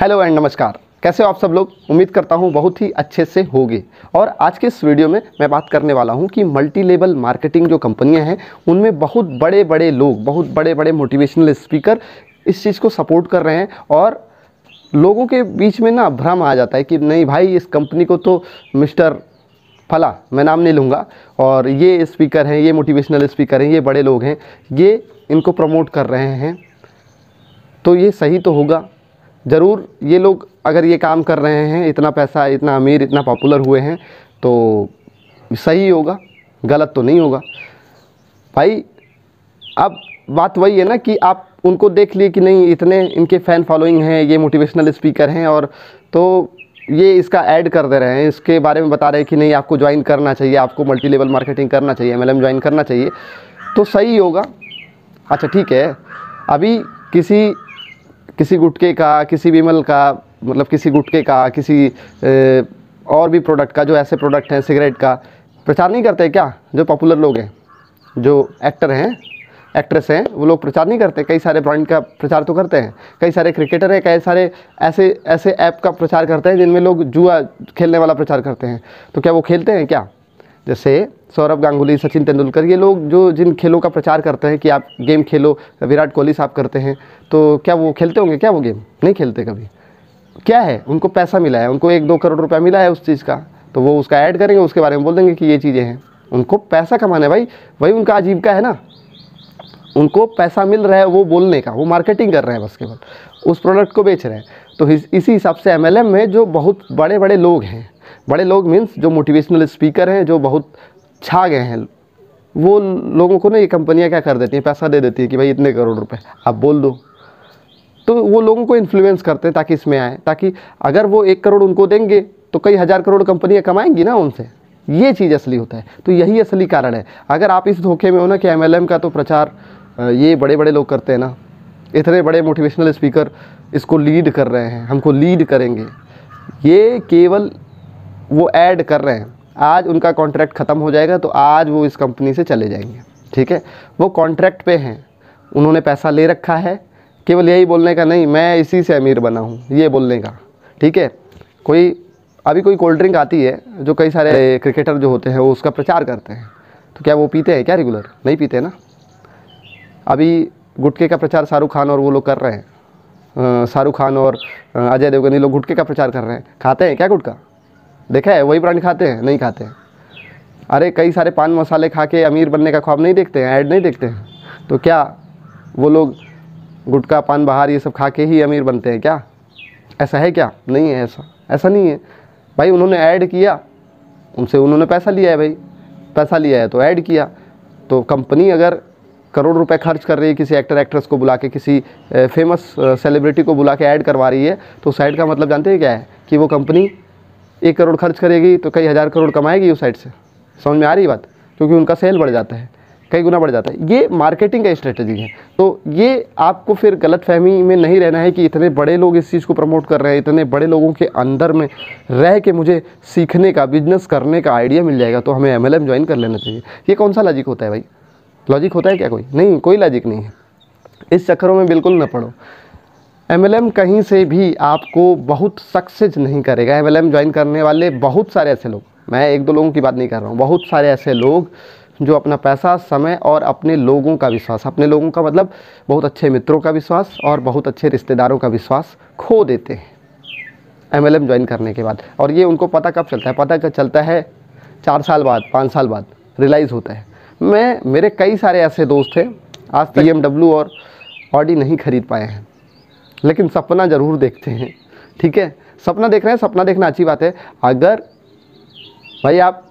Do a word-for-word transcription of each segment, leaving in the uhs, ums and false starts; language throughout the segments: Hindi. हेलो एंड नमस्कार, कैसे हो आप सब लोग। उम्मीद करता हूँ बहुत ही अच्छे से होगे। और आज के इस वीडियो में मैं बात करने वाला हूँ कि मल्टी लेवल मार्केटिंग जो कंपनियाँ हैं उनमें बहुत बड़े बड़े लोग, बहुत बड़े बड़े मोटिवेशनल स्पीकर इस चीज़ को सपोर्ट कर रहे हैं। और लोगों के बीच में ना भ्रम आ जाता है कि नहीं भाई, इस कंपनी को तो मिस्टर फला, मैं नाम नहीं लूँगा, और ये स्पीकर हैं, ये मोटिवेशनल स्पीकर हैं, ये बड़े लोग हैं, ये इनको प्रमोट कर रहे हैं, तो ये सही तो होगा ज़रूर। ये लोग अगर ये काम कर रहे हैं, इतना पैसा, इतना अमीर, इतना पॉपुलर हुए हैं, तो सही होगा, गलत तो नहीं होगा भाई। अब बात वही है ना कि आप उनको देख लिए कि नहीं, इतने इनके फ़ैन फॉलोइंग हैं, ये मोटिवेशनल स्पीकर हैं, और तो ये इसका ऐड कर दे रहे हैं, इसके बारे में बता रहे हैं कि नहीं आपको ज्वाइन करना चाहिए, आपको मल्टी लेवल मार्केटिंग करना चाहिए, एम एल एम ज्वाइन करना चाहिए, तो सही होगा। अच्छा ठीक है, अभी किसी किसी गुटके का, किसी विमल का, मतलब किसी गुटके का, किसी ए, और भी प्रोडक्ट का, जो ऐसे प्रोडक्ट हैं सिगरेट का प्रचार नहीं करते क्या? जो पॉपुलर लोग हैं, जो एक्टर हैं, एक्ट्रेस हैं, वो लोग प्रचार नहीं करते? कई सारे ब्रांड का प्रचार तो करते हैं, कई सारे क्रिकेटर हैं, कई सारे ऐसे ऐसे ऐप का प्रचार करते हैं जिनमें लोग जुआ खेलने वाला प्रचार करते हैं, तो क्या वो खेलते हैं क्या? जैसे सौरभ गांगुली, सचिन तेंदुलकर, ये लोग जो जिन खेलों का प्रचार करते हैं कि आप गेम खेलो, विराट कोहली साहब करते हैं, तो क्या वो खेलते होंगे क्या? वो गेम नहीं खेलते कभी। क्या है, उनको पैसा मिला है, उनको एक दो करोड़ रुपया मिला है उस चीज़ का, तो वो उसका ऐड करेंगे, उसके बारे में बोल देंगे कि ये चीज़ें हैं। उनको पैसा कमाना है भाई, वही उनका आजीविका है ना, उनको पैसा मिल रहा है वो बोलने का, वो मार्केटिंग कर रहे हैं बस केवल, उस प्रोडक्ट को बेच रहे हैं। तो इसी हिसाब से एम एल एम में जो बहुत बड़े बड़े लोग हैं, बड़े लोग मीन्स जो मोटिवेशनल स्पीकर हैं, जो बहुत छा गए हैं, वो लोगों को ना ये कंपनियां क्या कर देती हैं, पैसा दे देती है कि भाई इतने करोड़ रुपए आप बोल दो, तो वो लोगों को इन्फ्लुएंस करते हैं ताकि इसमें आए, ताकि अगर वो एक करोड़ उनको देंगे तो कई हज़ार करोड़ कंपनियां कमाएंगी ना उनसे। ये चीज़ असली होता है, तो यही असली कारण है। अगर आप इस धोखे में हो ना कि एम एल एम का तो प्रचार ये बड़े बड़े लोग करते हैं ना, इतने बड़े मोटिवेशनल स्पीकर इसको लीड कर रहे हैं, हमको लीड करेंगे, ये केवल वो ऐड कर रहे हैं। आज उनका कॉन्ट्रैक्ट ख़त्म हो जाएगा तो आज वो इस कंपनी से चले जाएंगे, ठीक है, वो कॉन्ट्रैक्ट पे हैं, उन्होंने पैसा ले रखा है, केवल यही बोलने का, नहीं मैं इसी से अमीर बना हूँ, ये बोलने का, ठीक है। कोई अभी कोई कोल्ड ड्रिंक आती है जो कई सारे क्रिकेटर जो होते हैं वो उसका प्रचार करते हैं, तो क्या वो पीते हैं क्या रेगुलर? नहीं पीते ना। अभी गुटके का प्रचार शाहरुख खान और वो लोग कर रहे हैं, शाहरुख खान और अजय देवगन, ये लोग गुटके का प्रचार कर रहे हैं, खाते हैं क्या गुटका? देखा है, वही ब्रांड खाते हैं? नहीं खाते हैं। अरे कई सारे पान मसाले खा के अमीर बनने का ख्वाब नहीं देखते हैं, ऐड नहीं देखते हैं, तो क्या वो लोग गुटखा, पान बहार, ये सब खा के ही अमीर बनते हैं क्या? ऐसा है क्या? नहीं है ऐसा, ऐसा नहीं है भाई। उन्होंने ऐड किया, उनसे उन्होंने पैसा लिया है भाई, पैसा लिया है तो ऐड किया। तो कंपनी अगर करोड़ रुपए खर्च कर रही है, किसी एक्टर एक्ट्रेस को बुला के, किसी फेमस सेलिब्रिटी को बुला के ऐड करवा रही है, तो उस ऐड का मतलब जानते हैं क्या है? कि वो कंपनी एक करोड़ खर्च करेगी तो कई हज़ार करोड़ कमाएगी उस साइड से। समझ में आ रही बात? क्योंकि उनका सेल बढ़ जाता है, कई गुना बढ़ जाता है। ये मार्केटिंग का स्ट्रेटजी है। तो ये आपको फिर गलतफहमी में नहीं रहना है कि इतने बड़े लोग इस चीज़ को प्रमोट कर रहे हैं, इतने बड़े लोगों के अंदर में रह के मुझे सीखने का, बिजनेस करने का आइडिया मिल जाएगा तो हमें एम एल एम ज्वाइन कर लेना चाहिए। ये कौन सा लॉजिक होता है भाई? लॉजिक होता है क्या कोई? नहीं, कोई लॉजिक नहीं है। इस चक्करों में बिल्कुल ना पड़ो। एम एल एम कहीं से भी आपको बहुत सक्सेस नहीं करेगा। एम एल एम ज्वाइन करने वाले बहुत सारे ऐसे लोग, मैं एक दो लोगों की बात नहीं कर रहा हूँ, बहुत सारे ऐसे लोग जो अपना पैसा, समय और अपने लोगों का विश्वास, अपने लोगों का मतलब बहुत अच्छे मित्रों का विश्वास और बहुत अच्छे रिश्तेदारों का विश्वास खो देते हैं एम एल एम ज्वाइन करने के बाद। और ये उनको पता कब चलता है? पता कब चलता है? चार साल बाद, पाँच साल बाद रियलाइज़ होता है। मैं मेरे कई सारे ऐसे दोस्त हैं आज तक बी एम डब्ल्यू और ऑडी नहीं खरीद पाए हैं, लेकिन सपना ज़रूर देखते हैं, ठीक है। सपना देख रहे हैं, सपना देखना अच्छी बात है। अगर भाई आप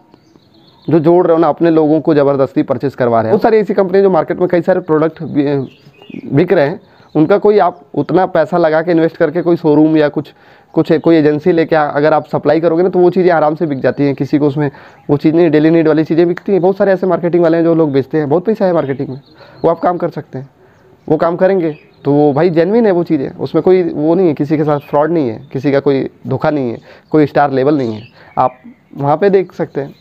जो जोड़ रहे हो ना, अपने लोगों को ज़बरदस्ती परचेस करवा रहे हैं, बहुत सारी ऐसी कंपनी जो मार्केट में कई सारे प्रोडक्ट बिक रहे हैं, उनका कोई आप उतना पैसा लगा के इन्वेस्ट करके कोई शोरूम या कुछ कुछ कोई एजेंसी लेके अगर आप सप्लाई करोगे ना, तो वो चीज़ें आराम से बिक जाती हैं। किसी को उसमें वो चीज़ें डेली नीड वाली चीज़ें बिकती हैं। बहुत सारे ऐसे मार्केटिंग वाले हैं जो लोग बेचते हैं, बहुत पैसा है मार्केटिंग में, वो आप काम कर सकते हैं, वो काम करेंगे तो वो भाई जेन्युइन है वो चीज़ें, उसमें कोई वो नहीं है, किसी के साथ फ्रॉड नहीं है, किसी का कोई धोखा नहीं है, कोई स्टार लेवल नहीं है। आप वहाँ पे देख सकते हैं,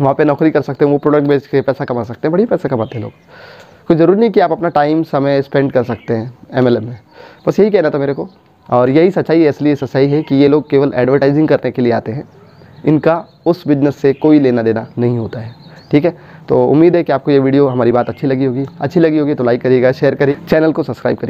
वहाँ पे नौकरी कर सकते हैं, वो प्रोडक्ट बेच के पैसा कमा सकते हैं, बढ़िया पैसा कमाते हैं लोग। कोई ज़रूरी नहीं कि आप अपना टाइम, समय स्पेंड कर सकते हैं एम एल एम में। बस यही कहना था मेरे को। और यही सच्चाई है, इसलिए सच्चाई है कि ये लोग केवल एडवर्टाइजिंग करने के लिए आते हैं, इनका उस बिज़नेस से कोई लेना देना नहीं होता है। ठीक है, तो उम्मीद है कि आपको ये वीडियो, हमारी बात अच्छी लगी होगी, अच्छी लगी होगी तो लाइक करिएगा, शेयर करिए, चैनल को सब्सक्राइब करिए।